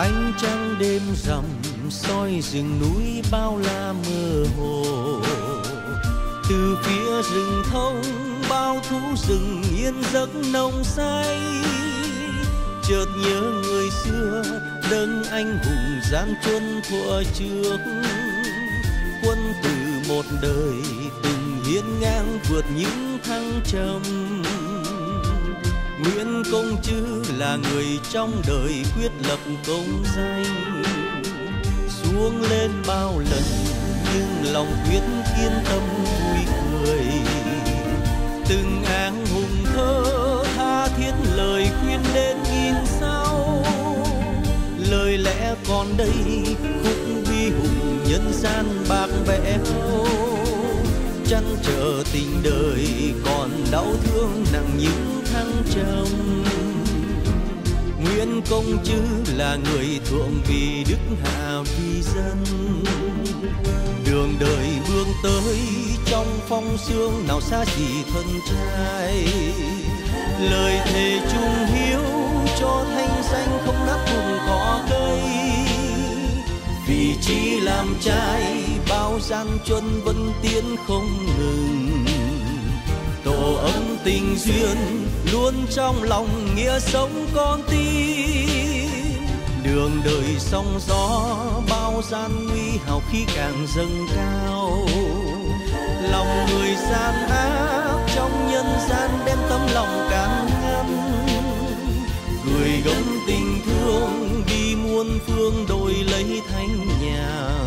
Ánh trăng đêm rằm soi rừng núi bao la mơ hồ. Từ phía rừng thông bao thú rừng yên giấc nồng say. Chợt nhớ người xưa đấng anh hùng gian truân thuở trước. Quân tử một đời từng hiên ngang vượt những thăng trầm. Nguyễn Công Trứ là người trong đời quyết lập công danh. Xuống lên bao lần nhưng lòng quyết kiên tâm vui cười. Từng áng hùng thơ tha thiết lời khuyên đến in sao. Lời lẽ còn đây khúc vi hùng nhân gian bạc vẽ hô. Chăn trở tình đời còn đau thương nặng những thăng trầm. Nguyễn Công Trứ là người thượng vì đức hạ vì dân. Đường đời vươn tới trong phong sương nào xa chỉ thân trai. Lời thề trung hiếu cho thanh danh không nát cùng cỏ cây. Vì chỉ làm trai bao gian truân vẫn tiến không ngừng. Tổ ấm tình duyên luôn trong lòng nghĩa sống con tim. Đường đời sóng gió bao gian nguy hào khí càng dâng cao. Lòng người gian ác trong nhân gian đem tấm lòng càng ngăn. Người gấm tình thương đi muôn phương đổi lấy thanh nhàn.